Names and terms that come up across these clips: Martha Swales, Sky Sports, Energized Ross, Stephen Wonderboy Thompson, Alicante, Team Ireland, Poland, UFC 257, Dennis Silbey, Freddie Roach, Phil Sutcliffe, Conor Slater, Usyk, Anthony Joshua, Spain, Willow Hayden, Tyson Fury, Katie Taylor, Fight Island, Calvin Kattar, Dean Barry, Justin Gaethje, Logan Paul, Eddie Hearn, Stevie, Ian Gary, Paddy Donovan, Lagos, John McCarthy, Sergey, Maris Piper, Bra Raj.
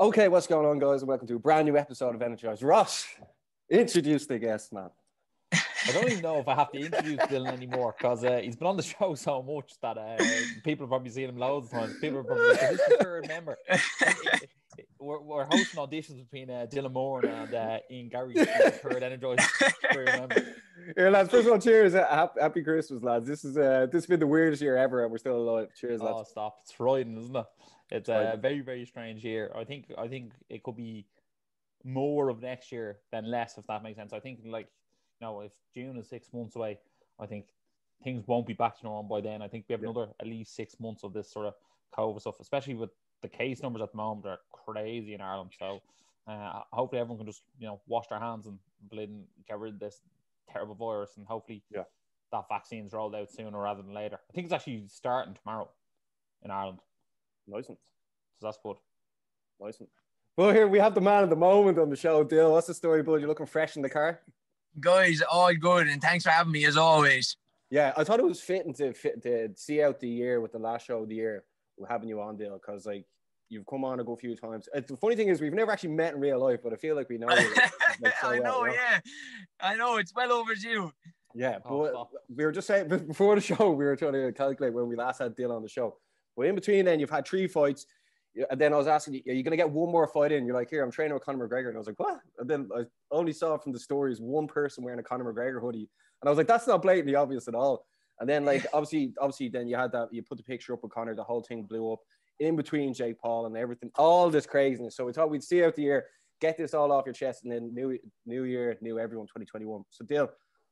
Okay, what's going on, guys? And welcome to a brand new episode of Energized Ross. Introduce the guest, man. I don't even know if I have to introduce Dylan anymore because he's been on the show so much that people have probably seen him loads of times. People are probably like, this is the third member. We're hosting auditions between Dylan Moran and Ian Gary, third Energized member. Here, lads, first of all, cheers. Happy Christmas, lads. This has been the weirdest year ever and we're still alive. Cheers, lads. Oh, stop. It's riding, isn't it? It's a very, very strange year. I think it could be more of next year than less, if that makes sense. I think, like, you know, if June is 6 months away, I think things won't be back to normal by then. I think we have another at least 6 months of this sort of COVID stuff, especially with the case numbers at the moment are crazy in Ireland. So hopefully everyone can just, you know, wash their hands and get rid of this terrible virus, and hopefully that vaccine's rolled out sooner rather than later. I think it's actually starting tomorrow in Ireland. License. So that's good. License. Well, here we have the man of the moment on the show, Dill. What's the story, bud? You're looking fresh in the car. Guys, all good, and thanks for having me as always. Yeah, I thought it was fitting to see out the year with the last show of the year having you on, Dill, because like you've come on a good few times. The funny thing is we've never actually met in real life, but I feel like we know. I know, it's well overdue. Yeah, but we were just saying before the show, we were trying to calculate when we last had Dill on the show. But in between then, you've had 3 fights. And then I was asking you, are you going to get one more fight in? You're like, here, I'm training with Conor McGregor. And I was like, what? And then I only saw from the stories one person wearing a Conor McGregor hoodie. And I was like, that's not blatantly obvious at all. And then, like, obviously, then you had that, you put the picture up with Conor, the whole thing blew up in between Jake Paul and everything, all this craziness. So we thought we'd see out the year, get this all off your chest, and then new year, new everyone, 2021. So, Dale,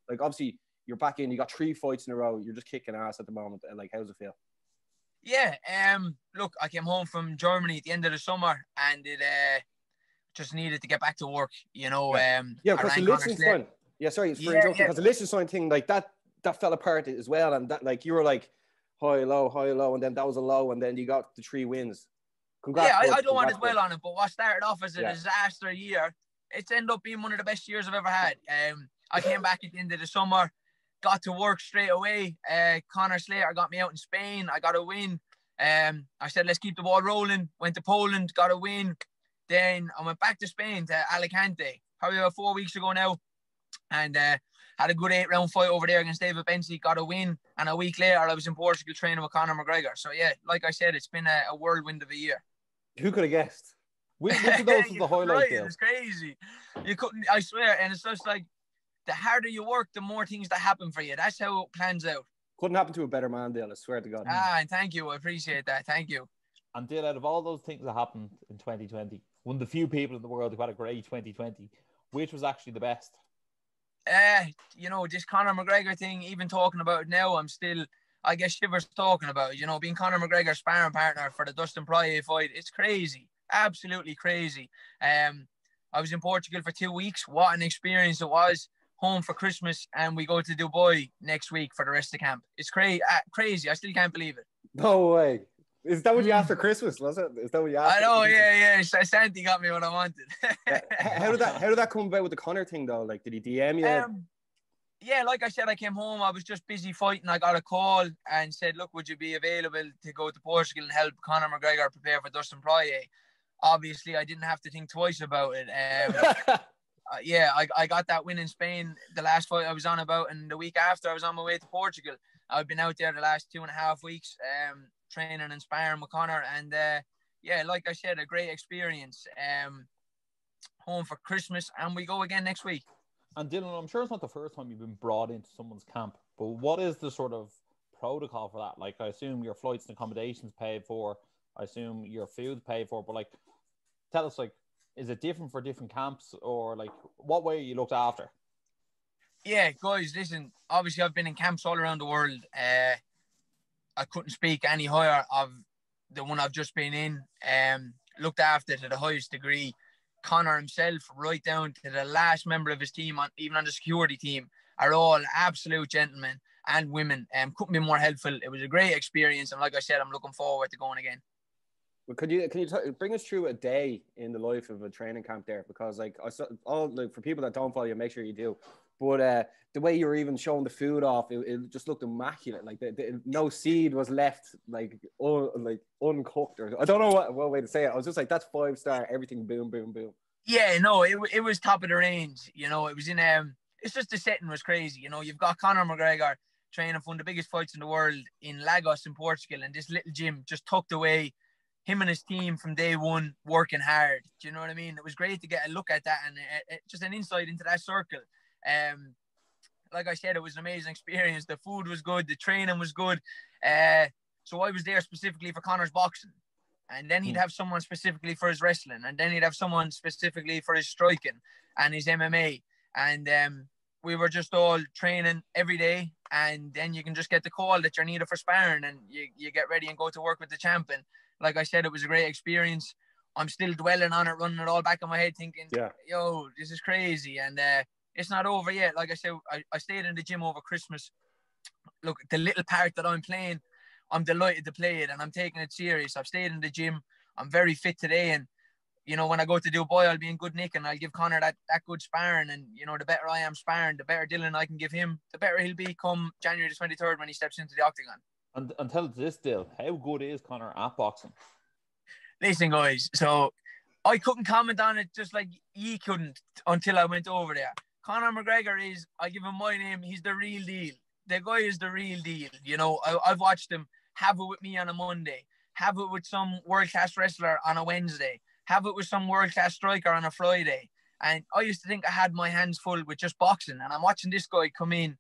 like, obviously, you're back in, you got 3 fights in a row, you're just kicking ass at the moment. And, like, how's it feel? Yeah, look, I came home from Germany at the end of the summer and it just needed to get back to work, you know. Because the Liechtenstein. Yeah, sorry, it's very joking because the Liechtenstein thing, like that fell apart as well, and that, like, you were like high, low, and then that was a low, and then you got the 3 wins. Congrats. Yeah, I don't want to dwell on it, but what started off as a disaster year, it's ended up being one of the best years I've ever had. I came back at the end of the summer. Got to work straight away. Conor Slater got me out in Spain. I got a win. I said, let's keep the ball rolling. Went to Poland, got a win. Then I went back to Spain, to Alicante, probably about 4 weeks ago now. And had a good 8-round fight over there against David Benzzi. Got a win. And a week later, I was in Portugal training with Conor McGregor. So, yeah, like I said, it's been a whirlwind of a year. Who could have guessed? Which of those was the highlight? It's crazy. You couldn't, I swear. And it's just like, the harder you work, the more things that happen for you. That's how it plans out. Couldn't happen to a better man, Dale, I swear to God. Ah, and thank you. I appreciate that. Thank you. And Dale, out of all those things that happened in 2020, one of the few people in the world who had a great 2020, which was actually the best? You know, this Conor McGregor thing, even talking about it now, I'm still, I guess, shivers talking about it. You know, being Conor McGregor's sparring partner for the Dustin Poirier fight, it's crazy. Absolutely crazy. I was in Portugal for 2 weeks. What an experience it was. Home for Christmas, and we go to Dubai next week for the rest of camp. It's crazy. I still can't believe it. No way. Is that what you asked for Christmas, was it? Is that what you asked? I know, yeah. Santi got me what I wanted. How did that come about with the Conor thing, though? Like, did he DM you? Yeah, like I said, I came home. I was just busy fighting. I got a call and said, look, would you be available to go to Portugal and help Conor McGregor prepare for Dustin Poirier? Obviously, I didn't have to think twice about it. I got that win in Spain, the last fight I was on about, and the week after I was on my way to Portugal. I've been out there the last 2.5 weeks training and sparring with Conor, and like I said, a great experience. Home for Christmas, and we go again next week. And Dylan, I'm sure it's not the first time you've been brought into someone's camp, but what is the sort of protocol for that? Like, I assume your flights and accommodations paid for, I assume your food's paid for, but like, tell us, like, is it different for different camps, or like what way are you looked after? Yeah, guys, listen, obviously I've been in camps all around the world. I couldn't speak any higher of the one I've just been in. Looked after to the highest degree. Conor himself, right down to the last member of his team, even on the security team, are all absolute gentlemen and women. Couldn't be more helpful. It was a great experience. And like I said, I'm looking forward to going again. Well, can you bring us through a day in the life of a training camp there? Because like for people that don't follow you, make sure you do. But the way you were even showing the food off, it just looked immaculate. Like no seed was left, like uncooked. Or I don't know what way to say it. I was just like, that's 5-star. Everything boom, boom, boom. Yeah, no, it was top of the range. You know, it was in. It's just the setting was crazy. You know, you've got Conor McGregor training for one of the biggest fights in the world in Lagos in Portugal, and this little gym just tucked away. Him and his team from day one working hard. Do you know what I mean? It was great to get a look at that and just an insight into that circle. Like I said, it was an amazing experience. The food was good. The training was good. So I was there specifically for Conor's boxing. And then he'd have someone specifically for his wrestling. And then he'd have someone specifically for his striking and his MMA. And we were just all training every day. And then you can just get the call that you're needed for sparring. And you get ready and go to work with the champion. Like I said, it was a great experience. I'm still dwelling on it, running it all back in my head, thinking, yo, this is crazy. And it's not over yet. Like I said, I stayed in the gym over Christmas. Look, the little part that I'm playing, I'm delighted to play it, and I'm taking it serious. I've stayed in the gym. I'm very fit today. And, you know, when I go to Dubai, I'll be in good nick, and I'll give Conor that good sparring. And, you know, the better I am sparring, the better Dylan I can give him, the better he'll be come January the 23rd when he steps into the octagon. And tell us this, Dill, how good is Conor at boxing? Listen, guys, so I couldn't comment on it just like ye couldn't until I went over there. Conor McGregor is, I give him my name, he's the real deal. The guy is the real deal. You know, I've watched him have it with me on a Monday, have it with some world-class wrestler on a Wednesday, have it with some world-class striker on a Friday. And I used to think I had my hands full with just boxing. And I'm watching this guy come in,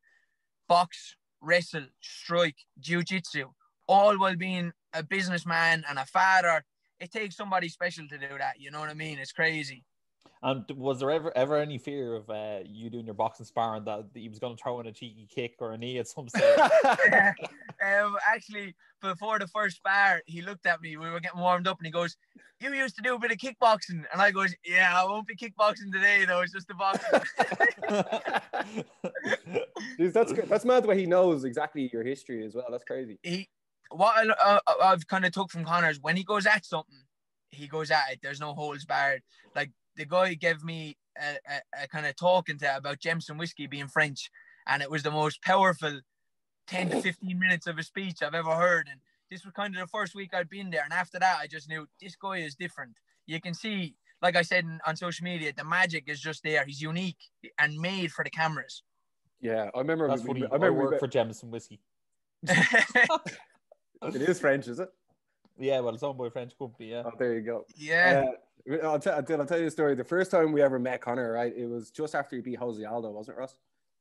box, wrestle, strike, jiu-jitsu, all while being a businessman and a father. It takes somebody special to do that, you know what I mean? It's crazy. And was there ever any fear of you doing your boxing sparring that he was going to throw in a cheeky kick or a knee at some stage? Actually, before the first spar, he looked at me. We were getting warmed up and he goes, you used to do a bit of kickboxing. And I goes, yeah, I won't be kickboxing today, though. It's just the boxing. Dude, that's mad the way he knows exactly your history as well. That's crazy. What I've kind of took from Conor is when he goes at something, he goes at it. There's no holds barred. Like, the guy gave me a kind of talking to about Jameson Whiskey being French, and it was the most powerful 10 to 15 minutes of a speech I've ever heard. And this was kind of the first week I'd been there, and after that I just knew this guy is different. You can see, like I said on social media, the magic is just there. He's unique and made for the cameras. Yeah, I remember. That's funny. I remember work for Jameson Whiskey. It is French, is it? Yeah, well, it's owned by a French company. Yeah. Oh, there you go. Yeah. I'll tell you a story. The first time we ever met Conor, right, it was just after he beat Jose Aldo, wasn't it, Ross?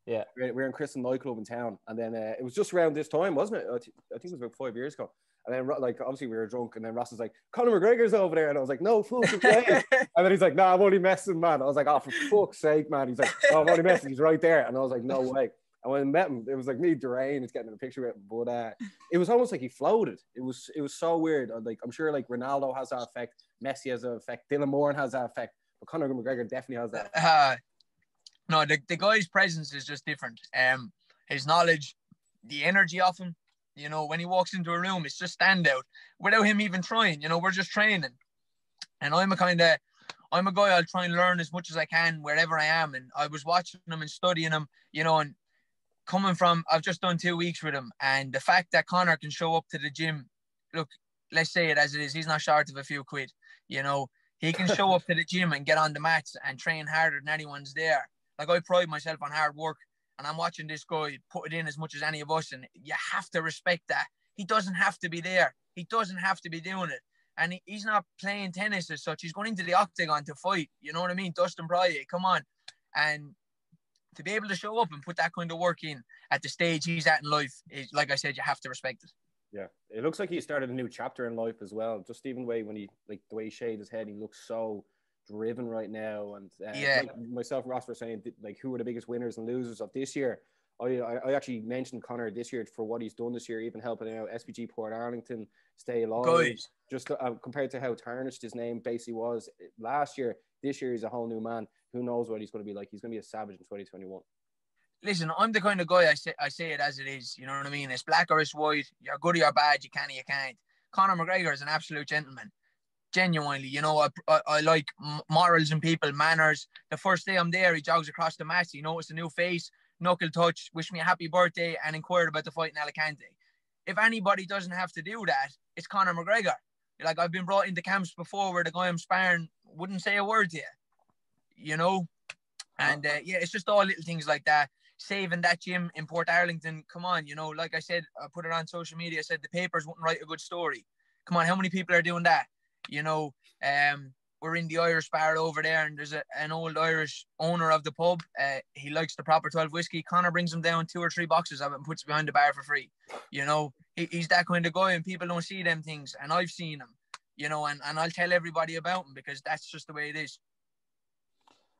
Yeah. We were in Kristen nightclub in town, and then it was just around this time, wasn't it? I think it was about 5 years ago. And then, like, obviously we were drunk, and then Ross was like, Conor McGregor's over there. And I was like, no, fool. And then he's like, no, I'm only messing, man. I was like, oh, for fuck's sake, man. He's like, no, I'm only messing. He's right there. And I was like, no way. And when I met him, it was like me, Durain, it's getting in a picture with him. But it was almost like he floated. It was so weird. Like, I'm sure like Ronaldo has that effect, Messi has that effect, Dylan Moran has that effect, but Conor McGregor definitely has that. No, the guy's presence is just different. His knowledge, the energy off him. You know, when he walks into a room, it's just standout. Without him even trying, you know, we're just training. And I'm a guy, I'll try and learn as much as I can wherever I am. And I was watching him and studying him, you know, and coming from, I've just done 2 weeks with him, and the fact that Conor can show up to the gym, look, let's say it as it is, he's not short of a few quid, you know. He can show up to the gym and get on the mats and train harder than anyone's there. Like, I pride myself on hard work, and I'm watching this guy put it in as much as any of us, and you have to respect that. He doesn't have to be there. He doesn't have to be doing it. And he's not playing tennis as such. He's going into the octagon to fight, you know what I mean? Dustin Poirier, come on. And to be able to show up and put that kind of work in at the stage he's at in life, is, like I said, you have to respect it. Yeah, it looks like he started a new chapter in life as well. Just even way when he, like the way he shaved his head, he looks so driven right now. And yeah, like myself and Ross were saying, like, who are the biggest winners and losers of this year? I actually mentioned Conor this year for what he's done this year, even helping out SPG Port Arlington stay alive. Guys. Just compared to how tarnished his name basically was last year, this year he's a whole new man. Who knows what he's going to be like? He's going to be a savage in 2021. Listen, I'm the kind of guy, I say it as it is. You know what I mean? It's black or it's white. You're good or you're bad. You can or you can't. Conor McGregor is an absolute gentleman. genuinely. You know, I like morals in people, manners. The first day I'm there, he jogs across the mats. You know, it's a new face, knuckle touch, wish me a happy birthday, and inquired about the fight in Alicante. If anybody doesn't have to do that, it's Conor McGregor. Like, I've been brought into camps before where the guy I'm sparring wouldn't say a word to you, you know? And, yeah, it's just all little things like that. Saving that gym in Port Arlington, come on, you know, like I said, I put it on social media, I said the papers wouldn't write a good story. Come on, how many people are doing that? You know, we're in the Irish bar over there, and there's an old Irish owner of the pub. He likes the proper 12 whiskey. Conor brings him down 2 or 3 boxes of it and puts it behind the bar for free. You know, he's that kind of guy, and people don't see them things. And I've seen him, you know, and I'll tell everybody about him because that's just the way it is.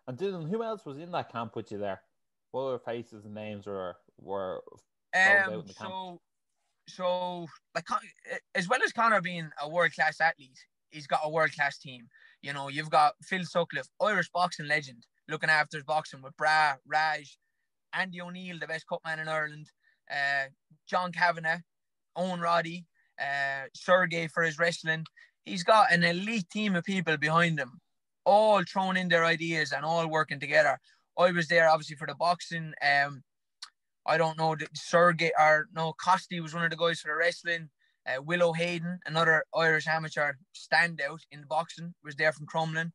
And Dylan, who else was in that camp with you there? What other faces and names were out in the camp? So like, as well as Conor being a world-class athlete, he's got a world-class team. You know, you've got Phil Sutcliffe, Irish boxing legend, looking after his boxing with Bra, Raj, Andy O'Neill, the best cutman in Ireland, John Kavanagh, Owen Roddy, Sergey for his wrestling. He's got an elite team of people behind him, all throwing in their ideas and all working together. I was there, obviously, for the boxing. I don't know, Sergey or no, Costi was one of the guys for the wrestling. Willow Hayden, another Irish amateur standout in boxing, was there from Crumlin.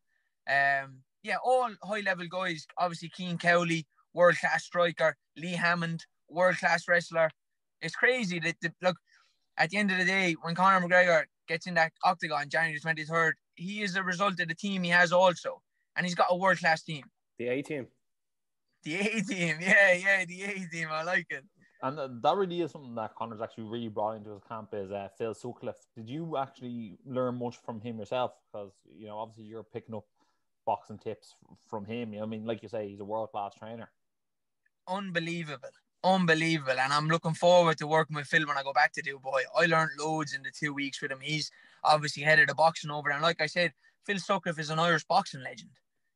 Yeah, all high-level guys. Obviously, Keane Cowley, world-class striker. Lee Hammond, world-class wrestler. It's crazy that, look, at the end of the day, when Conor McGregor gets in that octagon January 23rd, he is a result of the team he has also. And he's got a world-class team. The A-team. The A-team, yeah, the A-team. I like it. And that really is something that Conor's actually really brought into his camp is Phil Sutcliffe. Did you actually learn much from him yourself? Because, you know, obviously you're picking up boxing tips from him. You know, I mean, like you say, he's a world-class trainer. Unbelievable. And I'm looking forward to working with Phil when I go back to Dubai. I learned loads in the 2 weeks with him. He's obviously head of the boxing over there. And like I said, Phil Sutcliffe is an Irish boxing legend.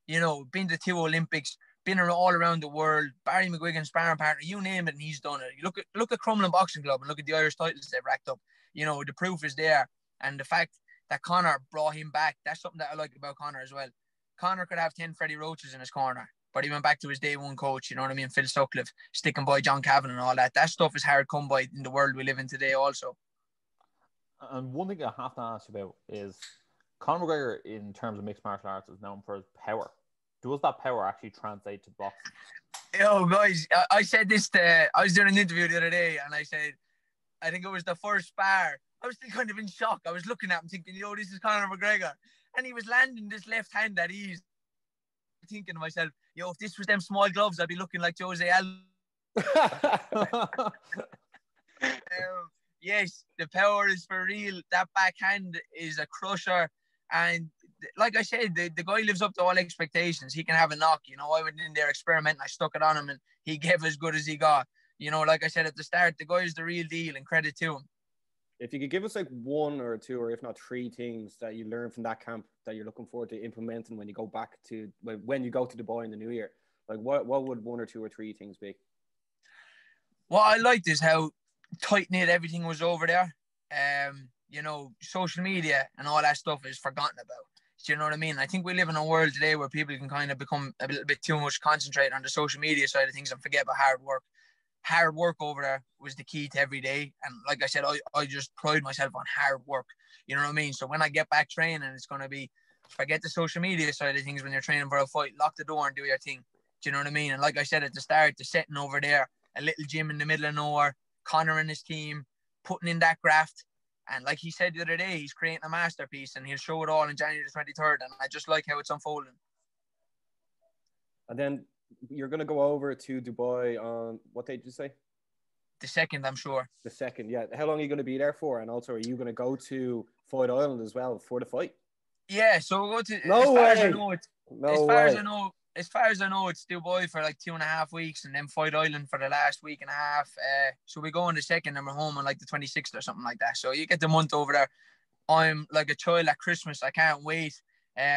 You know, been to 2 Olympics, been all around the world, Barry McGuigan's sparring partner, you name it, and he's done it. You look at Crumlin Boxing Club and look at the Irish titles they've racked up. You know, the proof is there. And the fact that Conor brought him back, that's something that I like about Conor as well. Conor could have 10 Freddie Roaches in his corner, but he went back to his day 1 coach, you know what I mean, Phil Sutcliffe, sticking by John Cavan and all that. That stuff is hard come by in the world we live in today also. And one thing I have to ask you about is Conor McGregor, in terms of mixed martial arts, is known for his power. Does that power actually translate to boxing? Oh, guys, I said this to... I was doing an interview the other day, and I said, I think it was the first spar. I was still kind of in shock. I was looking at him thinking, yo, this is Conor McGregor. And he was landing this left hand at ease. Thinking to myself, yo, if this was them small gloves, I'd be looking like Jose Aldo. Yes, the power is for real. That backhand is a crusher. And like I said, the guy lives up to all expectations. He can have a knock. You know, I went in there experimenting. I stuck it on him and he gave as good as he got. You know, like I said at the start, the guy is the real deal and credit to him. If you could give us like 1 or 2 or if not 3 things that you learned from that camp that you're looking forward to implementing when you go back to, when you go to Dubai in the new year, like what would 1 or 2 or 3 things be? What I liked is how tight-knit everything was over there. You know, social media and all that stuff is forgotten about. Do you know what I mean? I think we live in a world today where people can kind of become a little bit too much concentrated on the social media side of things and forget about hard work. Hard work over there was the key to every day. And like I said, I just pride myself on hard work. You know what I mean? So when I get back training, it's going to be, forget the social media side of things when you're training for a fight. Lock the door and do your thing. Do you know what I mean? And like I said at the start, the setting over there, a little gym in the middle of nowhere, Conor and his team, putting in that graft. And like he said the other day, he's creating a masterpiece and he'll show it all on January the 23rd. And I just like how it's unfolding. And then you're going to go over to Dubai on, what day did you say? The 2nd, I'm sure. The 2nd, yeah. How long are you going to be there for? And also, are you going to go to Fight Island as well for the fight? Yeah, so we'll go to... As far as I know, it's Dubai for like 2.5 weeks and then Fight Island for the last week and a half. So we go on the 2nd and we're home on like the 26th or something like that. So you get the month over there. I'm like a child at Christmas. I can't wait. I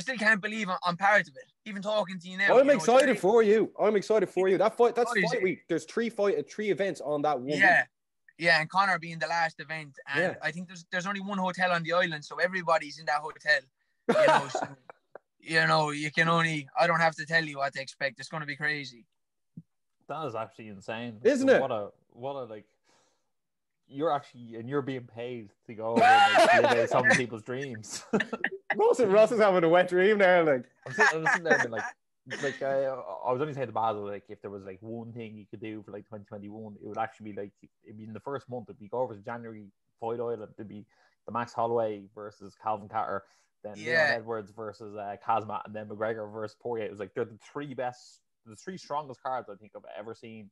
still can't believe I'm part of it. Even talking to you now. I'm excited for you. That fight, that's fight week. There's 3 events on that one week. Yeah, and Conor being the last event. And yeah. I think there's only one hotel on the island, so everybody's in that hotel. You know, so, you know, you can only, I don't have to tell you what to expect. It's going to be crazy. That is actually insane. Isn't it? What a like, you're actually, and you're being paid to go and live some people's dreams. Ross is having a wet dream there. Like, I'm sitting there being like I was only saying to Basil, like, if there was like one thing you could do for like 2021, it would actually be like, it'd be in the first month, it'd be over to January, Fight Island, it'd be the Max Holloway versus Calvin Kattar, then Leon Edwards versus Kazmat, and then McGregor versus Poirier. It was like, they're the three strongest cards I think I've ever seen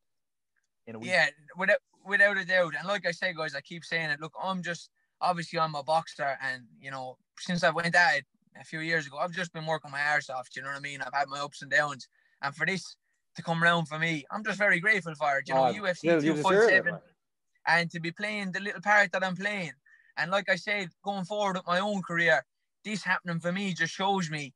in a week. Yeah, without a doubt. And like I say, guys, I keep saying it. Look, I'm a boxer, and you know, since I went at it a few years ago, I've just been working my arse off. Do you know what I mean? I've had my ups and downs, and for this to come round for me, I'm just very grateful for it. You know, UFC 257, and to be playing the little part that I'm playing. And like I said, going forward with my own career, this happening for me just shows me.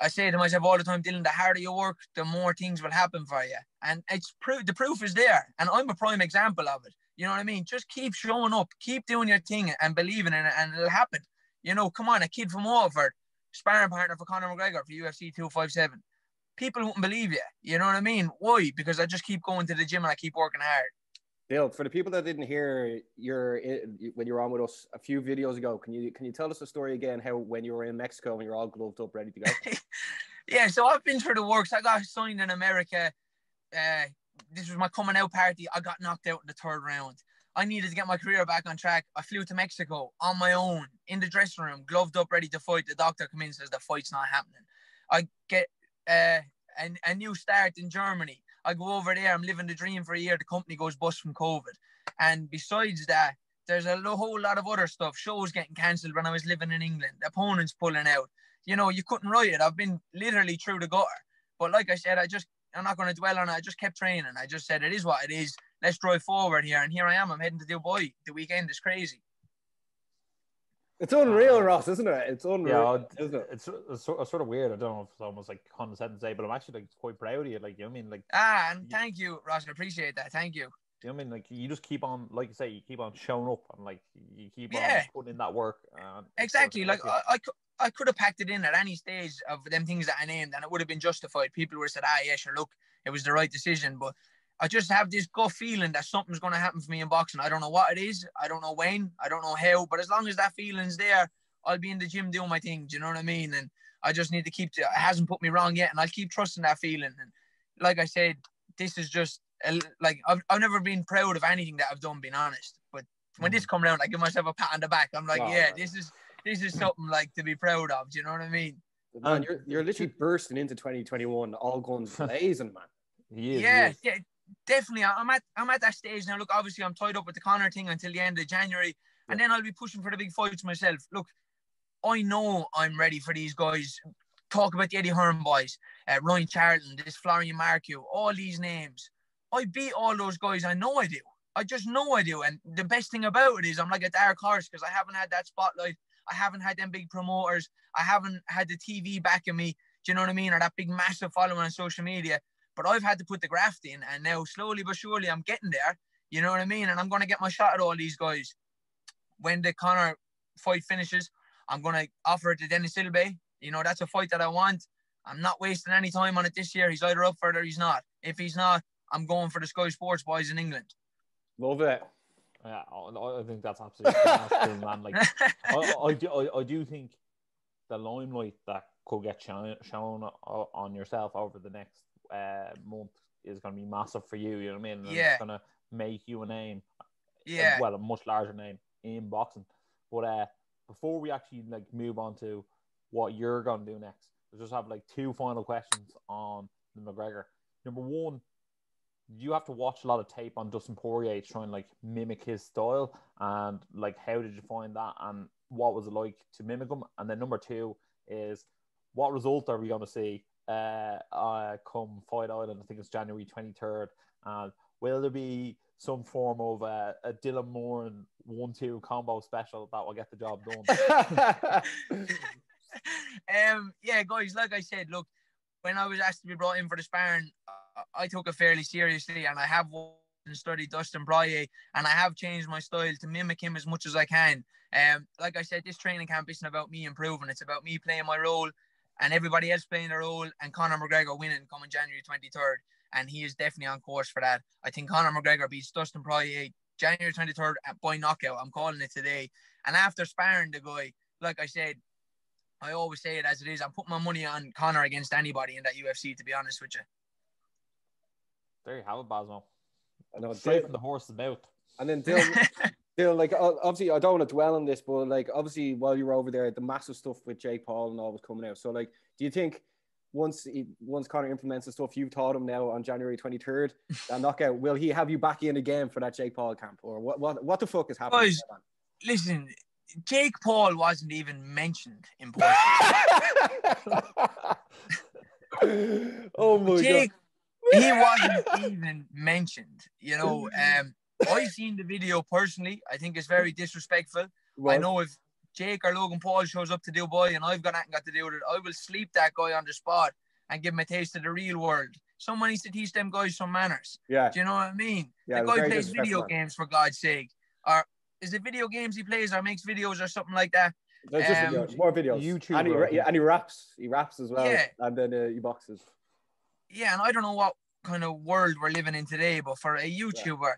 I say to myself all the time, Dylan, the harder you work, the more things will happen for you. And it's the proof is there. And I'm a prime example of it. You know what I mean? Just keep showing up. Keep doing your thing and believing in it, and it'll happen. You know, come on, a kid from Waterford, sparring partner for Conor McGregor for UFC 257. People wouldn't believe you. You know what I mean? Why? Because I just keep going to the gym and I keep working hard. Bill, for the people that didn't hear when you were on with us a few videos ago, can you tell us the story again, how when you were in Mexico and you're all gloved up, ready to go? Yeah, so I've been through the works. I got signed in America. This was my coming out party. I got knocked out in the third round. I needed to get my career back on track. I flew to Mexico on my own, in the dressing room, gloved up, ready to fight. The doctor comes in and says the fight's not happening. I get a new start in Germany. I go over there, I'm living the dream for a year, the company goes bust from COVID. And besides that, there's a whole lot of other stuff. Shows getting cancelled when I was living in England, opponents pulling out. You know, you couldn't write it. I've been literally through the gutter. But like I said, I'm not going to dwell on it. I just kept training. I just said, it is what it is. Let's drive forward here. And here I am. I'm heading to Dubai. The weekend is crazy. It's unreal, Ross, isn't it? It's unreal, isn't it? It's sort of weird. I don't know if it's almost like condescending to say, but I'm actually like quite proud of you. Like, you know what I mean? Like, and thank you, Ross. I appreciate that. Thank you. You know what I mean? Like, you just keep on, like you say, you keep on showing up, and like you keep on putting in that work. Exactly. Like, I could have packed it in at any stage of them things that I named, and it would have been justified. People would have said, yeah, sure, look, it was the right decision. But I just have this gut feeling that something's going to happen for me in boxing. I don't know what it is. I don't know when. I don't know how. But as long as that feeling's there, I'll be in the gym doing my thing. Do you know what I mean? And I just need to keep... It hasn't put me wrong yet. And I'll keep trusting that feeling. And like I said, this is just... Like, I've never been proud of anything that I've done, being honest. But when this come around, I give myself a pat on the back. I'm like, this is something like to be proud of. Do you know what I mean? Man, you're literally bursting into 2021, all guns blazing, man. Yeah. Definitely, I'm at that stage now. Look, obviously, I'm tied up with the Conor thing until the end of January, and then I'll be pushing for the big fights myself. Look, I know I'm ready for these guys. Talk about the Eddie Hearn boys, Ryan Charlton, this Florian Markeau, all these names. I beat all those guys. I know I do. I just know I do. And the best thing about it is I'm like a dark horse because I haven't had that spotlight. I haven't had them big promoters. I haven't had the TV backing me. Do you know what I mean? Or that big massive following on social media. But I've had to put the graft in, and now slowly but surely I'm getting there. You know what I mean? And I'm going to get my shot at all these guys. When the Conor fight finishes, I'm going to offer it to Dennis Silbey. You know, that's a fight that I want. I'm not wasting any time on it this year. He's either up for it or he's not. If he's not, I'm going for the Sky Sports boys in England. Love it. Yeah, I think that's absolutely fantastic, man. Like, I do think the limelight that could get shown on yourself over the next month is going to be massive for you. You know what I mean? And it's going to make you a name. Yeah. Well, a much larger name in boxing. But before we actually like move on to what you're going to do next, I just have like two final questions on McGregor. Number one, you have to watch a lot of tape on Dustin Poirier trying to like mimic his style, and like how did you find that and what was it like to mimic him? And then number two is, what result are we going to see come Fight Island? I think it's January 23rd. Will there be some form of a Dylan Moran 1-2 combo special that will get the job done? Yeah, guys, like I said, look, when I was asked to be brought in for the sparring, I took it fairly seriously, and I have watched and study Dustin Poirier, and I have changed my style to mimic him as much as I can. Like I said, this training camp isn't about me improving. It's about me playing my role and everybody else playing their role, and Conor McGregor winning coming January 23rd. And he is definitely on course for that. I think Conor McGregor beats Dustin Poirier January 23rd by knockout. I'm calling it today. And after sparring the guy, like I said, I always say it as it is. I'm putting my money on Conor against anybody in that UFC, to be honest with you. There you have it, Basmo. I know, straight from the horse's mouth. And then Dylan, like, obviously, I don't want to dwell on this, but, like, obviously, while you were over there, the massive stuff with Jake Paul and all was coming out. So, like, do you think once Conor implements the stuff you've taught him now on January 23rd, that knockout, will he have you back in again for that Jake Paul camp? Or what the fuck is happening? Boys, listen, Jake Paul wasn't even mentioned in Portugal. Oh, my Jake, God. He wasn't even mentioned, you know. I've seen the video personally. I think it's very disrespectful. Well, I know if Jake or Logan Paul shows up to Dubai and I've got nothing got to do with it, I will sleep that guy on the spot and give him a taste of the real world. Someone needs to teach them guys some manners. Yeah. Do you know what I mean? Yeah, the guy plays video games, for God's sake. Or is it video games he plays or makes videos or something like that? No, it's just videos. More videos. YouTube. And he raps. He raps as well. Yeah. And then he boxes. Yeah, and I don't know what kind of world we're living in today, but for a YouTuber... Yeah.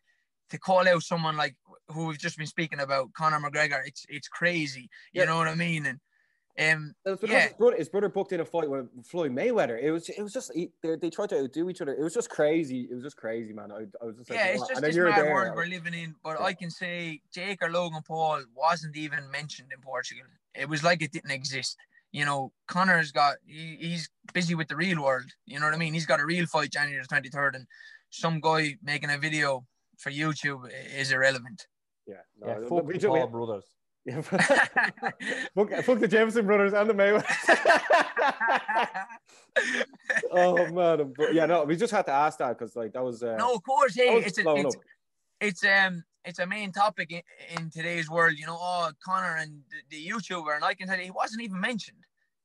To call out someone like who we've just been speaking about, Conor McGregor, it's crazy. You know what I mean? And it's because his brother booked in a fight with Floyd Mayweather. It was just they tried to outdo each other. It was just crazy. It was just crazy, man. I was just like, it's just this mad world we're living in. But I can say Jake or Logan Paul wasn't even mentioned in Portugal. It was like it didn't exist. You know, Conor's got he's busy with the real world. You know what I mean? He's got a real fight January 23rd, and some guy making a video for YouTube is irrelevant. Fuck the Paul brothers. Yeah. fuck the Jameson brothers and the Mayweather. Oh man, but we just had to ask that because like that was of course. Hey, it's a main topic in today's world. You know, Conor and the YouTuber, and I can tell you, he wasn't even mentioned.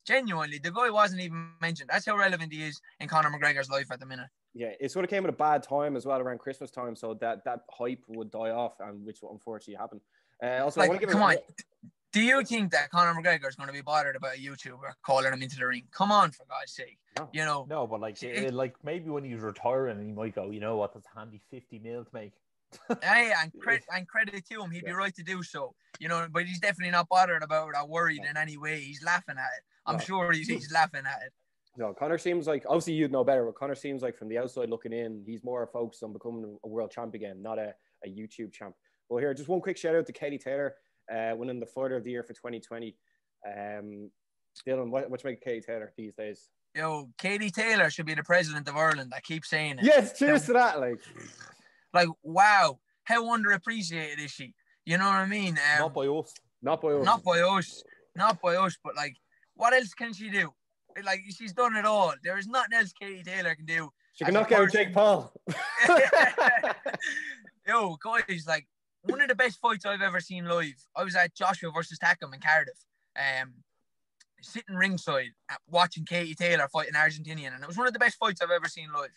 Genuinely, the guy wasn't even mentioned. That's how relevant he is in Conor McGregor's life at the minute. Yeah, it sort of came at a bad time as well, around Christmas time, so that hype would die off, and which unfortunately happened. Also, like, do you think that Conor McGregor is going to be bothered about a YouTuber calling him into the ring? Come on, for God's sake! No. You know, no, but like, like maybe when he's retiring, he might go, you know what, that's a handy 50 mil to make. Hey, and credit to him, he'd be right to do so. You know, but he's definitely not bothered about it or worried in any way. He's laughing at it. I'm sure he's laughing at it. No, Conor seems like, obviously you'd know better, but Conor seems like from the outside looking in, he's more focused on becoming a world champ again, not a YouTube champ. Well, here, just one quick shout out to Katie Taylor, winning the fighter of the year for 2020. Dylan, what do you make of Katie Taylor these days? Yo, Katie Taylor should be the president of Ireland. I keep saying it. Yes, cheers to that. Like, wow, how underappreciated is she? You know what I mean? Not by us, but like, what else can she do? Like, she's done it all. There is nothing else Katie Taylor can do. She can knock out Jake Paul. Yo, guys, like, one of the best fights I've ever seen live. I was at Joshua versus Takam in Cardiff, sitting ringside watching Katie Taylor fight an Argentinian, and it was one of the best fights I've ever seen live.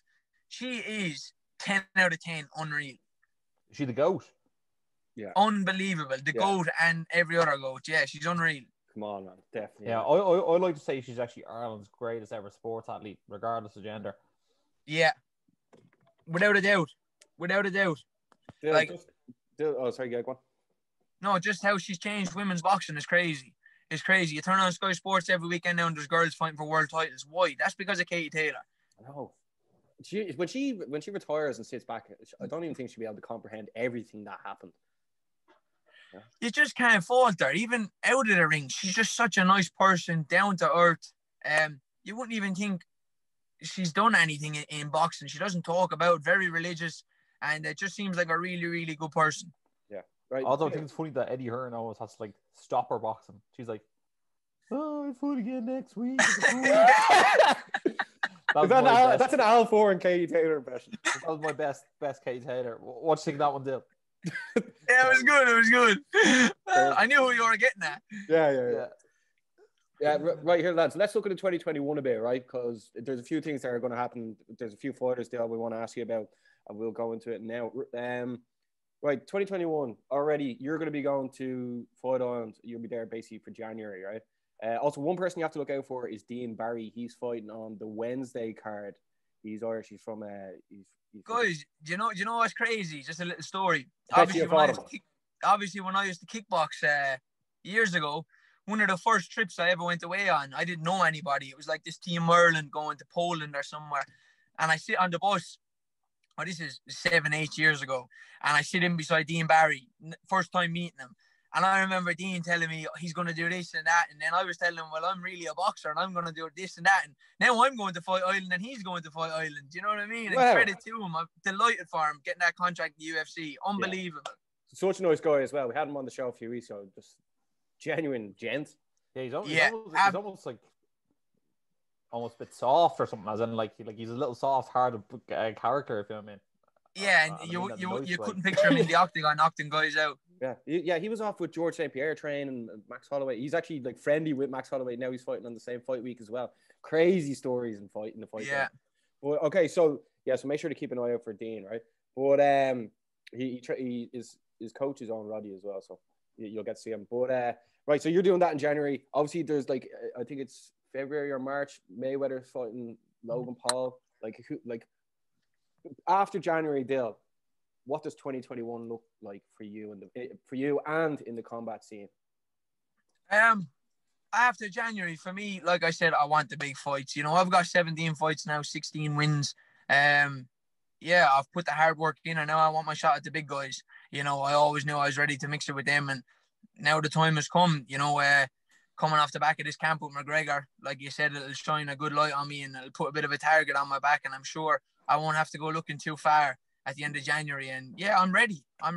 She is 10 out of 10, unreal. Is she the GOAT? Yeah. Unbelievable. The GOAT and every other GOAT. Yeah, she's unreal. On, man, definitely. Yeah, I like to say she's actually Ireland's greatest ever sports athlete, regardless of gender. Yeah, without a doubt. Dude, like, sorry, go on. No, just how she's changed women's boxing is crazy. It's crazy. You turn on Sky Sports every weekend now, and there's girls fighting for world titles. Why? That's because of Katie Taylor. I know. When she retires and sits back, I don't even think she'll be able to comprehend everything that happened. Yeah. You just can't fault her. Even out of the ring, she's just such a nice person, down to earth. You wouldn't even think she's done anything in boxing. She doesn't talk about, very religious, and it just seems like a really, really good person. Yeah, right. Although I think it's funny that Eddie Hearn always has to like stop her boxing. She's like, "Oh, I fight again next week." That's an Al Foran Katie Taylor impression. That was my best Katie Taylor. What do you think of that one, Dill? Yeah, it was good. I knew who you were getting at. Yeah, right here, lads. Let's look at the 2021 a bit, right? Because there's a few things that are going to happen. There's a few fighters there we want to ask you about. and we'll go into it now. Right, 2021 already. You're going to be going to Fight Island. You'll be there basically for January, right? Also, one person you have to look out for is Dean Barry. He's fighting on the Wednesday card. He's Irish. He's from. He's guys, do you know what's crazy? Just a little story. Obviously, when I used to kickbox years ago, one of the first trips I ever went away on, I didn't know anybody. It was like this team Ireland going to Poland or somewhere, and I sit on the bus. Oh, this is 7-8 years ago, and I sit in beside Dean Barry, first time meeting him. And I remember Dean telling me he's going to do this and that. And then I was telling him, well, I'm really a boxer and I'm going to do this and that. And now I'm going to Fight Island and he's going to Fight Island. Do you know what I mean? Wow. And credit to him. I'm delighted for him getting that contract in the UFC. Unbelievable. Yeah. Such a nice guy as well. We had him on the show a few weeks ago. Just genuine gent. Yeah, he's almost a bit soft or something. As in, like he's a little soft-hearted character, if you know what I mean. Yeah, and you couldn't picture him in the octagon knocking guys out. Yeah, he was off with George St. Pierre train and Max Holloway. He's actually like friendly with Max Holloway now. He's fighting on the same fight week as well. Crazy stories and fighting the fight. Yeah. Well, okay, so make sure to keep an eye out for Dean, right? But his coach is on Roddy as well, so you'll get to see him. But right, so you're doing that in January. Obviously, there's like I think it's February or March. Mayweather's fighting Logan Paul. Like. After January, Dill, what does 2021 look like for you and in the combat scene? After January, for me, like I said, I want the big fights. You know, I've got 17 fights now, 16 wins. Yeah, I've put the hard work in. I know I want my shot at the big guys. You know, I always knew I was ready to mix it with them, and now the time has come. You know, coming off the back of this camp with McGregor, like you said, it'll shine a good light on me and it'll put a bit of a target on my back, and I'm sure I won't have to go looking too far at the end of January. And yeah, I'm ready. I've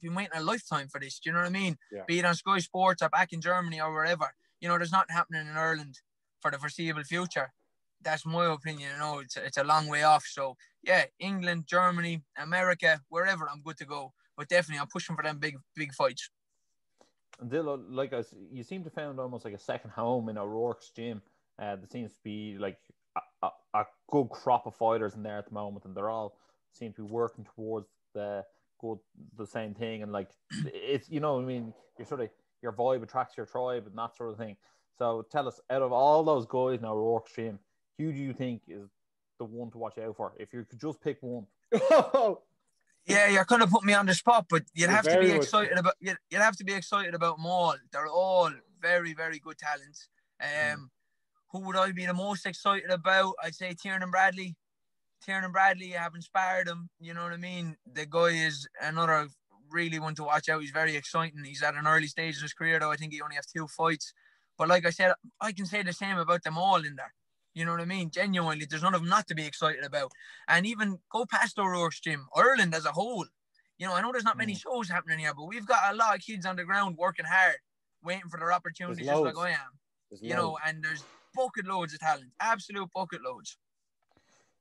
been waiting a lifetime for this. Do you know what I mean? Yeah. Be it on Sky Sports or back in Germany or wherever. You know, there's nothing happening in Ireland for the foreseeable future. That's my opinion. You know, it's a long way off. So yeah, England, Germany, America, wherever, I'm good to go. But definitely, I'm pushing for them big fights. And Dylan, like us, you seem to found almost like a second home in O'Rourke's gym. There seems to be like a good crop of fighters in there at the moment, and they're all seem to be working towards the same thing, and like it's, you know, I mean, you're sort of, your vibe attracts your tribe and that sort of thing. So tell us, out of all those guys in O'Rourke's gym, who do you think is the one to watch out for? If you could just pick one. Yeah, you're kind of putting me on the spot, but you'd have to be excited about them all. They're all very, very good talents. Who would I be the most excited about? I'd say Tiernan Bradley. Tiernan Bradley, I haven't sparred him. You know what I mean? The guy is another really one to watch out. He's very exciting. He's at an early stage of his career, though. I think he only has 2 fights. But like I said, I can say the same about them all in there. You know what I mean? Genuinely, there's none of them not to be excited about. And even go past O'Rourke's gym, Ireland as a whole. You know, I know there's not many shows happening here, but we've got a lot of kids on the ground working hard, waiting for their opportunities, just like I am. And there's bucket loads of talent, absolute bucket loads.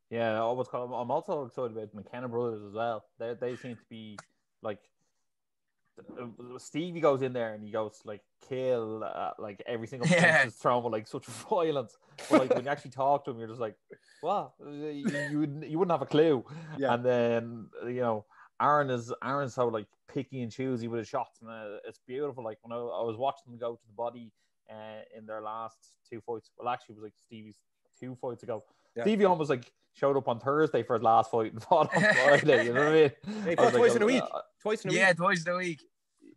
Yeah, I'm also excited about McKenna brothers as well. They seem to be like, Stevie goes in there and he goes like kill like every single punch is thrown with like such violence. But like when you actually talk to him, you're just like, wow, you wouldn't have a clue. Yeah. And then, you know, Aaron's so like picky and choosy with his shots, and it's beautiful. Like when I was watching them go to the body. In their last 2 fights, well, actually, it was like Stevie's 2 fights ago. Yeah. Stevie almost like showed up on Thursday for his last fight and fought on Friday. You know what I mean? Hey, twice in a week.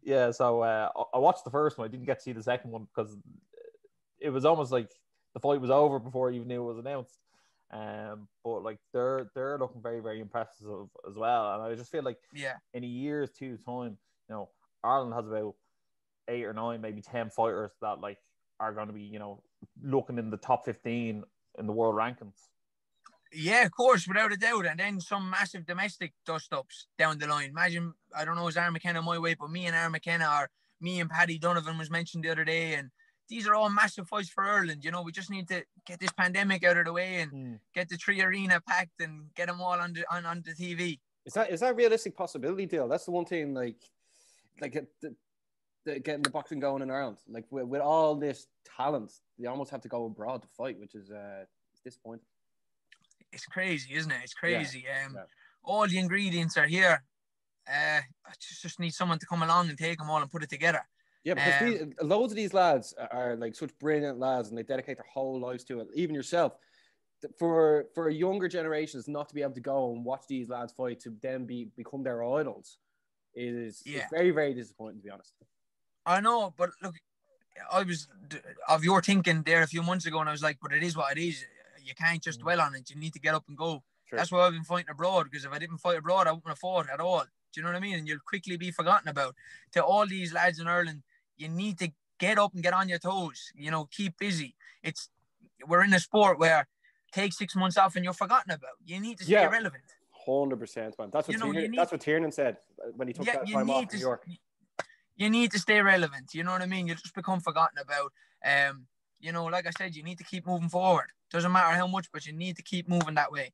Yeah, so I watched the first one. I didn't get to see the second one because it was almost like the fight was over before I even knew it was announced. But like they're looking very, very impressive as well. And I just feel like in a year or 2 time, you know, Ireland has about 8 or 9, maybe 10 fighters that like are going to be, you know, looking in the top 15 in the world rankings. Yeah, of course, without a doubt. And then some massive domestic dust-ups down the line. Imagine, I don't know, is Aaron McKenna my weight, but me and Aaron McKenna or me and Paddy Donovan was mentioned the other day, and these are all massive fights for Ireland. You know, we just need to get this pandemic out of the way and get the 3 arena packed and get them all on the TV. Is that a realistic possibility, Dale? That's the one thing, getting the boxing going in Ireland, like with all this talent, they almost have to go abroad to fight, which is disappointing. It's crazy, isn't it? It's crazy. all the ingredients are here. I just need someone to come along and take them all and put it together. Yeah, because loads of these lads are like such brilliant lads, and they dedicate their whole lives to it. Even yourself, for younger generations not to be able to go and watch these lads fight, to then become their idols, is very, very disappointing, to be honest. I know, but look, I was of your thinking there a few months ago, and I was like, but it is what it is. You can't just dwell on it. You need to get up and go. Sure. That's why I've been fighting abroad, because if I didn't fight abroad, I wouldn't have fought at all. Do you know what I mean? And you'll quickly be forgotten about. To all these lads in Ireland, you need to get up and get on your toes. You know, keep busy. It's, we're in a sport where take 6 months off and you're forgotten about. You need to stay relevant. 100%, man. That's what, you know, that's what Tiernan said when he took that time off in New York. You need to stay relevant. You know what I mean? You'll just become forgotten about. You know, like I said, you need to keep moving forward. Doesn't matter how much, but you need to keep moving that way.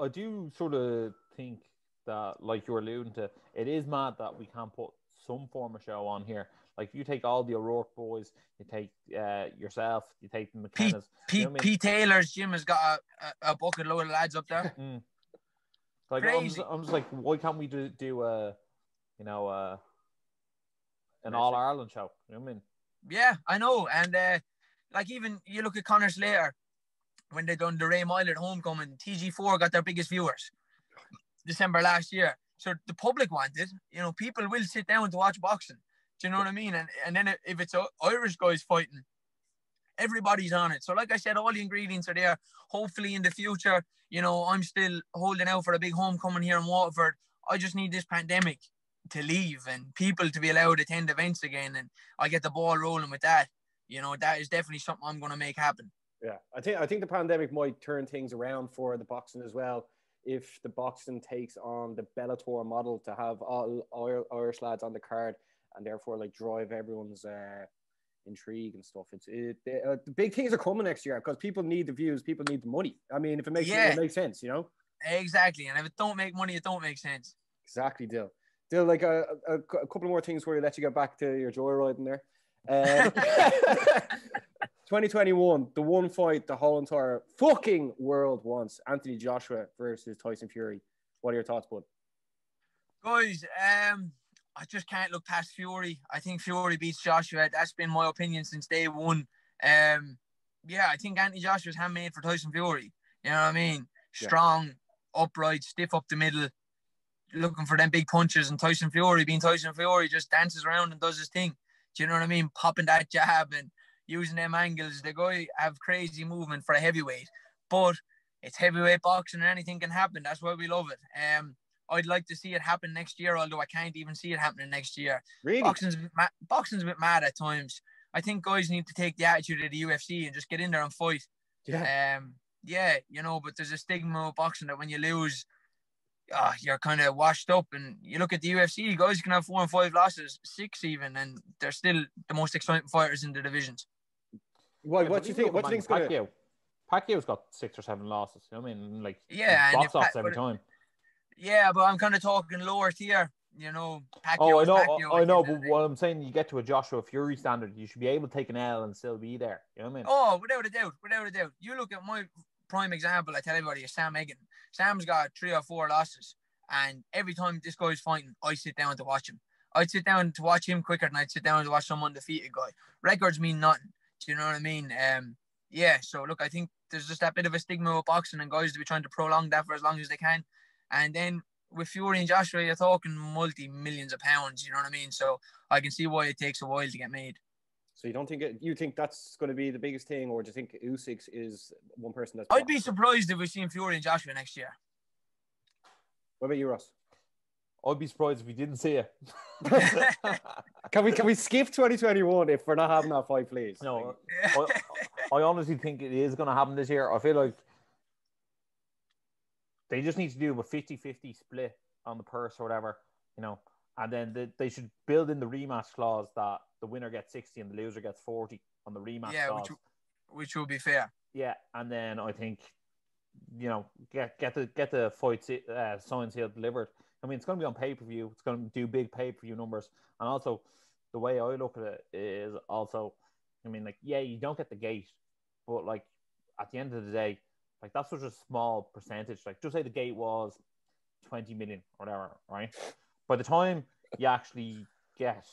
I do sort of think that, like you were alluding to, it is mad that we can't put some form of show on here. Like, you take all the O'Rourke boys, you take yourself, you take the McKenna's. Pete, you know what I mean? Pete Taylor's gym has got a bucket load of lads up there. Like, I'm just like, why can't we do a, you know, an All-Ireland show? You know what I mean? Yeah, I know. And, like, even you look at Conor Slater, when they done the Ray Miller homecoming, TG4 got their biggest viewers December last year. So the public wanted, you know, people will sit down to watch boxing. Do you know what I mean? And then if it's Irish guys fighting, everybody's on it. So like I said, all the ingredients are there. Hopefully in the future, you know, I'm still holding out for a big homecoming here in Waterford. I just need this pandemic to leave and people to be allowed to attend events again. And I get the ball rolling with that. You know, that is definitely something I'm going to make happen. Yeah, I think the pandemic might turn things around for the boxing as well, if the boxing takes on the Bellator model to have all Irish lads on the card and therefore like drive everyone's intrigue and stuff. The big things are coming next year, because people need the views, people need the money. I mean, if it makes sense, it makes sense, you know. Exactly, and if it don't make money, it don't make sense. Exactly, Dill. Dill, like a couple more things where you let you get back to your joyriding there. 2021, the one fight the whole entire fucking world wants: Anthony Joshua versus Tyson Fury. What are your thoughts, bud? Guys, I just can't look past Fury. I think Fury beats Joshua. That's been my opinion since day one. Yeah, I think Anthony Joshua's handmade for Tyson Fury. You know what I mean? Strong, upright, stiff up the middle, looking for them big punches. And Tyson Fury, being Tyson Fury, just dances around and does his thing. Do you know what I mean? Popping that jab and using them angles. The guy have crazy movement for a heavyweight, but it's heavyweight boxing and anything can happen. That's why we love it. I'd like to see it happen next year, although I can't even see it happening next year. Really? Boxing's a bit mad at times. I think guys need to take the attitude of the UFC and just get in there and fight. Yeah. You know, but there's a stigma with boxing that when you lose, you're kind of washed up. And you look at the UFC, guys can have 4 and 5 losses, 6 even, and they're still the most exciting fighters in the divisions. Well, what do you think? What do you think's going to? Pacquiao's got 6 or 7 losses. I mean, like, drops off every time. Yeah, but I'm kind of talking lower tier. You know, Pacquiao. Oh, I know. But what I'm saying, you get to a Joshua Fury standard, you should be able to take an L and still be there. You know what I mean? Oh, without a doubt. You look at my prime example. I tell everybody is Sam Egan. Sam's got 3 or 4 losses, and every time this guy's fighting, I sit down to watch him. I'd sit down to watch him quicker than I'd sit down to watch some undefeated guy. Records mean nothing. Do you know what I mean? So look, I think there's just that bit of a stigma with boxing and guys to be trying to prolong that for as long as they can. And then with Fury and Joshua, you're talking multi-millions of pounds. You know what I mean? So I can see why it takes a while to get made. So you don't think you think that's going to be the biggest thing, or do you think Usyk is one person that's... I'd be surprised if we've seen Fury and Joshua next year. What about you, Ross? I'd be surprised if we didn't see it. Can we skip 2021 if we're not having that fight, please? No, I honestly think it is going to happen this year. I feel like they just need to do a 50-50 split on the purse or whatever, you know, and then they should build in the rematch clause that the winner gets 60 and the loser gets 40 on the rematch clause. Yeah, which will be fair. Yeah, and then I think, you know, get the fight signed, sealed, delivered. I mean, it's going to be on pay-per-view. It's going to do big pay-per-view numbers. And also, the way I look at it is also, I mean, like, yeah, you don't get the gate, but, like, at the end of the day, like, that's such a small percentage. Like, just say the gate was $20 million or whatever, right? By the time you actually get,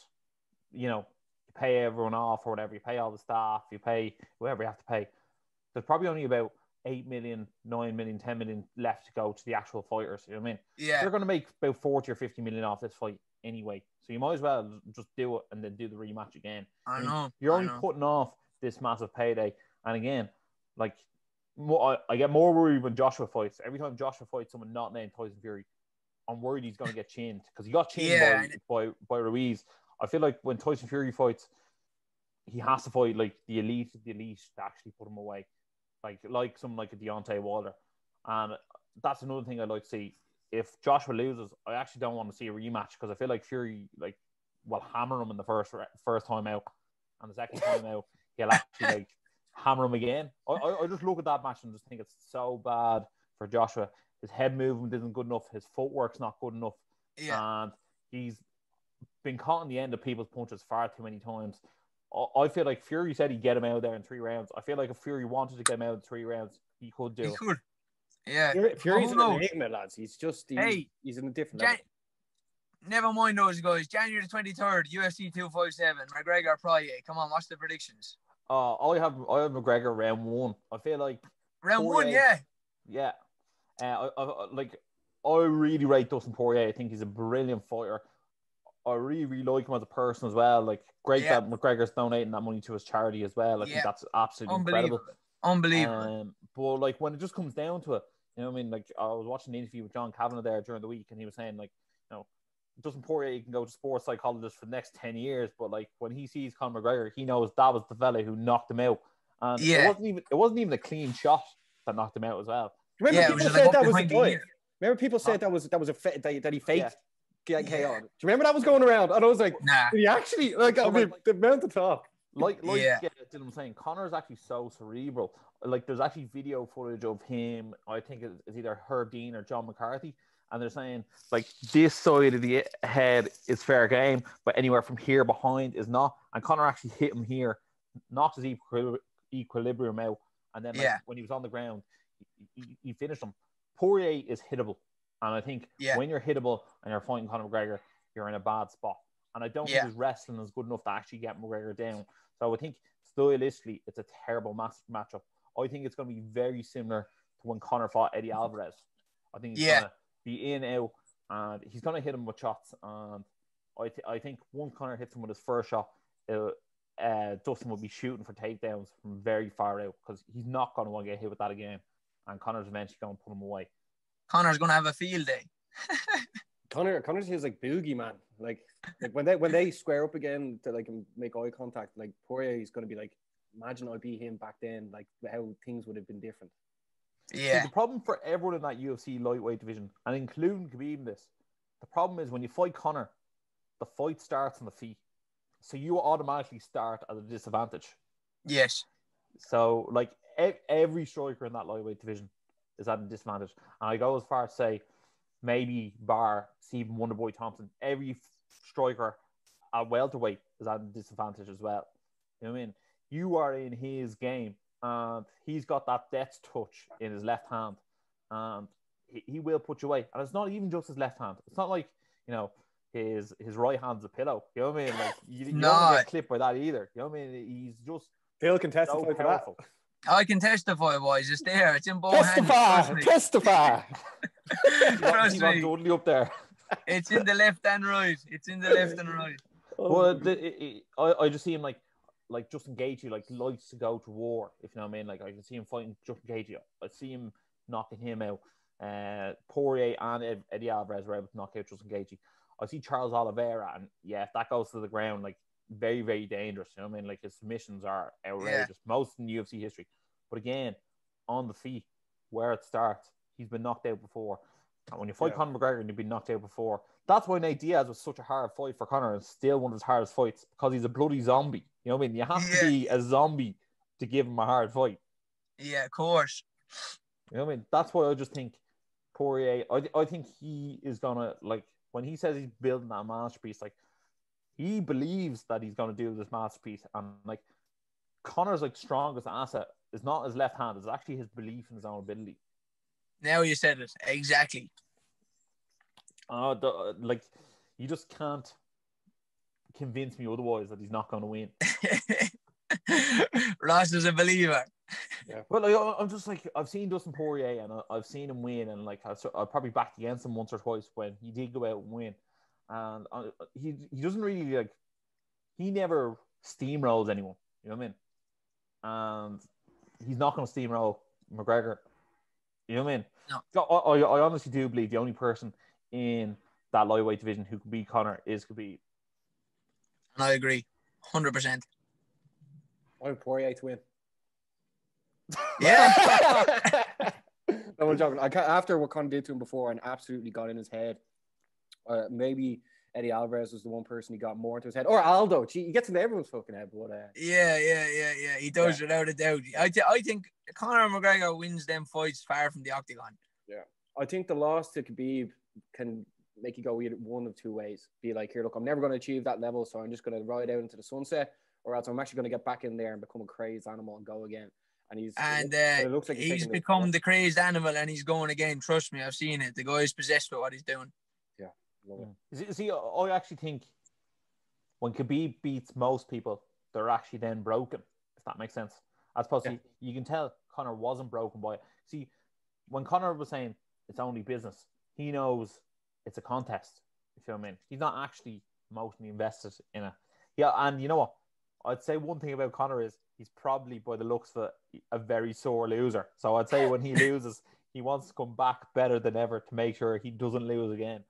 you know, you pay everyone off or whatever, you pay all the staff, you pay whoever you have to pay, there's probably only about 8 million, 9 million, 10 million left to go to the actual fighters. You know what I mean? Yeah. They're going to make about 40 or 50 million off this fight anyway. So you might as well just do it and then do the rematch again. I know. You're only putting off this massive payday. And again, like, I get more worried when Joshua fights. Every time Joshua fights someone not named Tyson Fury, I'm worried he's going to get chinned because he got chinned by Ruiz. I feel like when Tyson Fury fights, he has to fight like the elite of the elite to actually put him away. Like something like a Deontay Wilder. And that's another thing I'd like to see. If Joshua loses, I actually don't want to see a rematch because I feel like Fury will hammer him in the first time out, and the second time out he'll actually hammer him again. I just look at that match and just think it's so bad for Joshua. His head movement isn't good enough. His footwork's not good enough. Yeah. And he's been caught in the end of people's punches far too many times. I feel like Fury said he'd get him out there in 3 rounds. I feel like if Fury wanted to get him out in 3 rounds, he could do it. He could. Yeah. Fury's an enigma, lads. He's in a different level. Never mind those guys. January the 23rd, UFC 257, McGregor Poirier. Come on, what's the predictions? I have McGregor round 1. I feel like round 1, yeah. Yeah. I really rate Dustin Poirier. I think he's a brilliant fighter. I really, really like him as a person as well. Like, great that McGregor's donating that money to his charity as well. I think that's absolutely incredible. But like when it just comes down to it, you know what I mean? Like, I was watching an interview with John Kavanagh there during the week, and he was saying like, you know, Dustin Poirier can go to sports psychologist for the next 10 years, but like when he sees Conor McGregor, he knows that was the fella who knocked him out, and it wasn't even a clean shot that knocked him out as well. Remember people said that was a fight. Remember people said that he faked. KO. Do you remember that was going around? And I was like, nah. He actually, the mountain top. Dylan was saying, Conor is actually so cerebral. Like, there's actually video footage of him, I think it's either Herb Dean or John McCarthy, and they're saying, like, this side of the head is fair game, but anywhere from here behind is not. And Conor actually hit him here, knocked his equilibrium out, and then when he was on the ground, he finished him. Poirier is hittable. And I think when you're hittable and you're fighting Conor McGregor, you're in a bad spot. And I don't think his wrestling is good enough to actually get McGregor down. So I think stylistically, it's a terrible matchup. I think it's going to be very similar to when Conor fought Eddie Alvarez. I think he's going to be in, out, and he's going to hit him with shots. And I think once Conor hits him with his first shot, Dustin will be shooting for takedowns from very far out because he's not going to want to get hit with that again. And Conor's eventually going to put him away. Conor's gonna have a field day. Conor feels like boogie man. Like when they square up again to like make eye contact, like Poirier is gonna be like, imagine I beat him back then, like how things would have been different. Yeah. See, the problem for everyone in that UFC lightweight division, and including Khabib in this, the problem is when you fight Conor, the fight starts on the feet, so you automatically start at a disadvantage. Yes. So like every striker in that lightweight division is at a disadvantage. And I go as far as say, maybe bar Stephen Wonderboy Thompson, every striker at welterweight is at a disadvantage as well. You know what I mean? You are in his game, and he's got that death touch in his left hand, and he will put you away. And it's not even just his left hand. It's not like, you know, his right hand's a pillow. You know what I mean? Like, you don't get clipped by that either. You know what I mean? He's just Phil can testify so powerful. For that. I can testify, boys. It's there. It's in both hands. Testify. Trust me. Totally up there. It's in the left and right. It's in the left and right. Well, I just see him like Justin Gaethje, like likes to go to war. If you know what I mean. Like I can see him fighting Justin Gaethje. I see him knocking him out. Poirier and Eddie Alvarez were able to knock out Justin Gaethje. I see Charles Oliveira, and if that goes to the ground, like, very, very dangerous. You know what I mean? Like, his submissions are outrageous. Most in UFC history. But again, on the feet, where it starts, he's been knocked out before. And when you fight Conor McGregor and you've been knocked out before, that's why Nate Diaz was such a hard fight for Conor and still one of his hardest fights, because he's a bloody zombie. You know what I mean? You have to be a zombie to give him a hard fight. Yeah, of course. You know what I mean? That's why I just think Poirier, I think he is going to, like, when he says he's building that masterpiece, like, he believes that he's going to do this masterpiece. And, like, Conor's, like, strongest asset is not his left hand. It's actually his belief in his own ability. Now you said it. Exactly. Like, you just can't convince me otherwise that he's not going to win. Ross is a believer. Yeah. Well, like, I'm just like, I've seen Dustin Poirier and I've seen him win, and like I probably backed against him once or twice when he did go out and win, and he doesn't really, like, he never steamrolls anyone. You know what I mean? And he's not going to steamroll McGregor. You know what I mean? No. So I honestly do believe the only person in that lightweight division who could beat Conor is Khabib. And I agree, 100%. I want Poirier to win. Yeah. No, I'm joking. After what Conor did to him before and absolutely got in his head, maybe Eddie Alvarez was the one person he got more into his head, or Aldo. Gee, he gets into everyone's fucking head. But, yeah. He does, without a doubt. I think Conor McGregor wins them fights far from the octagon. Yeah, I think the loss to Khabib can make you go either one of two ways. Be like, here, look, I'm never going to achieve that level, so I'm just going to ride out into the sunset, or else I'm actually going to get back in there and become a crazed animal and go again. And it looks like he's become the crazed animal, and he's going again. Trust me, I've seen it. The guy's possessed with what he's doing. Yeah. See, I actually think when Khabib beats most people, they're actually then broken, if that makes sense. As opposed to, you can tell Conor wasn't broken by it. See, when Conor was saying it's only business, he knows it's a contest. If you know what I mean? He's not actually emotionally invested in it. Yeah, and you know what? I'd say one thing about Conor is he's probably, by the looks of it, a very sore loser. So I'd say when he loses, he wants to come back better than ever to make sure he doesn't lose again.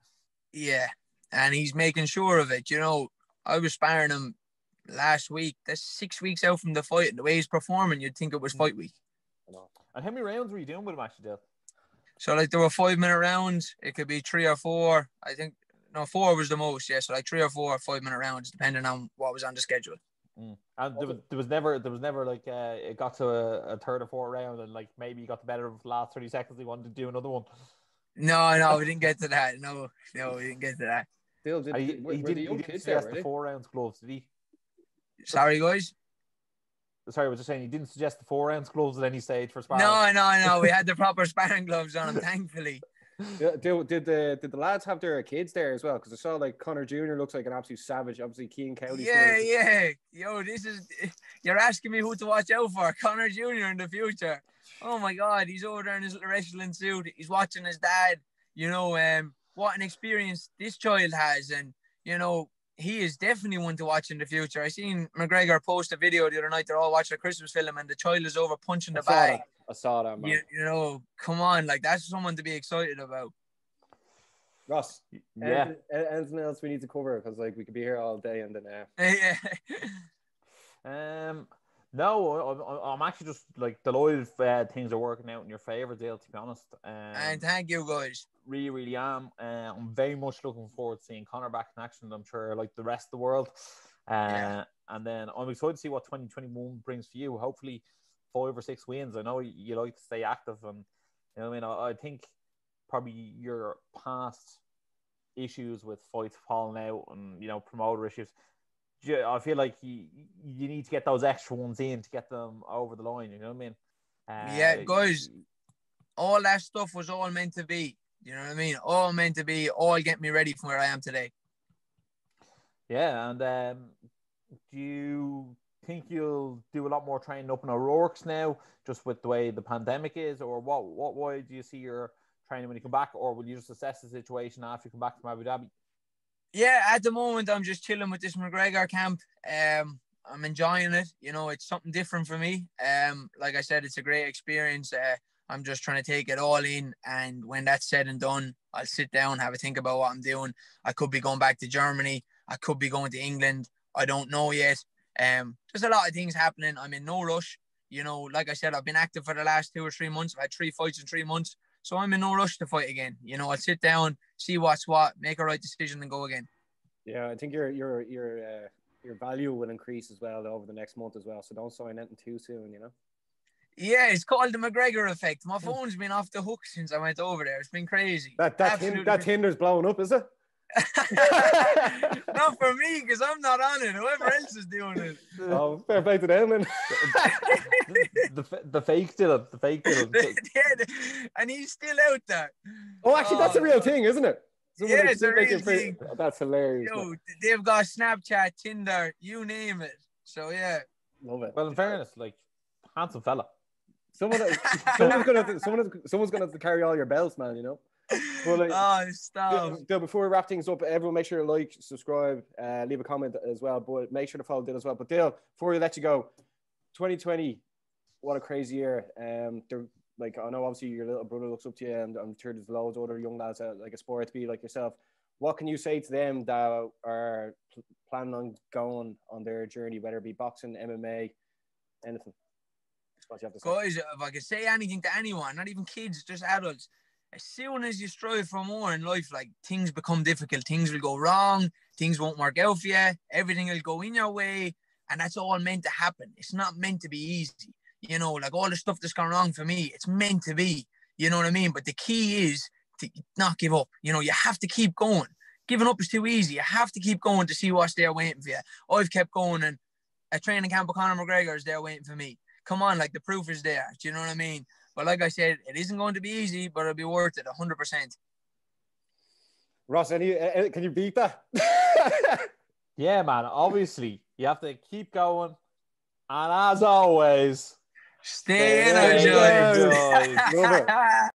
Yeah, and he's making sure of it. You know, I was sparring him last week. That's 6 weeks out from the fight, and the way he's performing, you'd think it was fight week. And how many rounds were you doing with him, actually, Dill? So, like, there were 5-minute rounds. It could be 3 or 4. I think, no, 4 was the most, yeah. So, like, 3 or 4 5-minute rounds, depending on what was on the schedule. And there was never like it got to a third or fourth round, and like maybe he got the better of the last 30 seconds. He wanted to do another one. No, we didn't get to that. No, we didn't get to that. Still, he didn't suggest the 4 rounds gloves, did he? Sorry, guys. Sorry, I was just saying he didn't suggest the 4 rounds gloves at any stage for sparring. No, we had the proper sparring gloves on him, thankfully. Did the lads have their kids there as well? Because I saw like Conor Jr. looks like an absolute savage. Obviously, Keane Cowley. Yeah. Yo, you're asking me who to watch out for. Conor Jr. in the future. Oh my God, he's over there in his little wrestling suit. He's watching his dad. You know, what an experience this child has, and you know he is definitely one to watch in the future. I seen McGregor post a video the other night. They're all watching a Christmas film, and the child is over punching the bag. I saw that, man. You know, come on, like that's someone to be excited about. Ross, yeah. Anything else we need to cover? Because like we could be here all day and then. No, I'm actually just like delighted things are working out in your favour, Dale. To be honest. And thank you, guys. Really, really am. I'm very much looking forward to seeing Conor back in action. I'm sure, like the rest of the world. And then I'm excited to see what 2021 brings for you. Hopefully. 5 or 6 wins. I know you like to stay active, and you know what I mean. I think probably your past issues with fights falling out, and you know promoter issues. I feel like you need to get those extra ones in to get them over the line. You know what I mean? Yeah, guys. All that stuff was all meant to be. You know what I mean? All meant to be. All get me ready for where I am today. Yeah, and do you think you'll do a lot more training up in O'Rourke's now, just with the way the pandemic is, or what way do you see your training when you come back, or will you just assess the situation after you come back from Abu Dhabi? Yeah, at the moment I'm just chilling with this McGregor camp. I'm enjoying it. You know, it's something different for me. Like I said, it's a great experience. I'm just trying to take it all in, and when that's said and done, I'll sit down, have a think about what I'm doing. I could be going back to Germany. I could be going to England. I don't know yet. There's a lot of things happening. I'm in no rush. You know, like I said, I've been active for the last 2 or 3 months. I've had 3 fights in 3 months. So I'm in no rush to fight again. You know, I'll sit down, see what's what, make a right decision and go again. Yeah, I think your value will increase as well over the next month as well. So don't sign anything too soon, you know. Yeah, it's called the McGregor effect. My phone's been off the hook since I went over there. It's been crazy. That Tinder's blowing up, is it? Not for me, because I'm not on it. Whoever else is doing it. Oh, fair play to them, then. the fake Dylan. The fake Dylan. And he's still out there. Oh, actually, that's a real thing, isn't it? Yeah, there is. That's hilarious. Yo, man. They've got Snapchat, Tinder, you name it. So, yeah. Love it. Well, in fairness, like, handsome fella. Someone's gonna have to carry all your bells, man, you know? Well, like, stop. Dude, before we wrap things up, everyone make sure to like, subscribe, leave a comment as well. But make sure to follow Dill as well. But Dill, before we let you go, 2020, what a crazy year. Like, I know obviously your little brother looks up to you, and I'm sure there's loads of other young lads that like aspire to be like yourself. What can you say to them that are planning on going on their journey, whether it be boxing, MMA, anything? What you have to say. Guys, if I could say anything to anyone, not even kids, just adults, as soon as you strive for more in life, like, things become difficult, things will go wrong, things won't work out for you, everything will go in your way, and that's all meant to happen. It's not meant to be easy. You know, like, all the stuff that's gone wrong for me, it's meant to be, you know what I mean? But the key is to not give up. You know, you have to keep going. Giving up is too easy. You have to keep going to see what's there waiting for you. I've kept going, and a training camp with Conor McGregor is there waiting for me. Come on, like, the proof is there. Do you know what I mean? But like I said, it isn't going to be easy, but it'll be worth it 100%. Ross, can you beat that? Yeah, man, obviously. You have to keep going. And as always... Stay energized.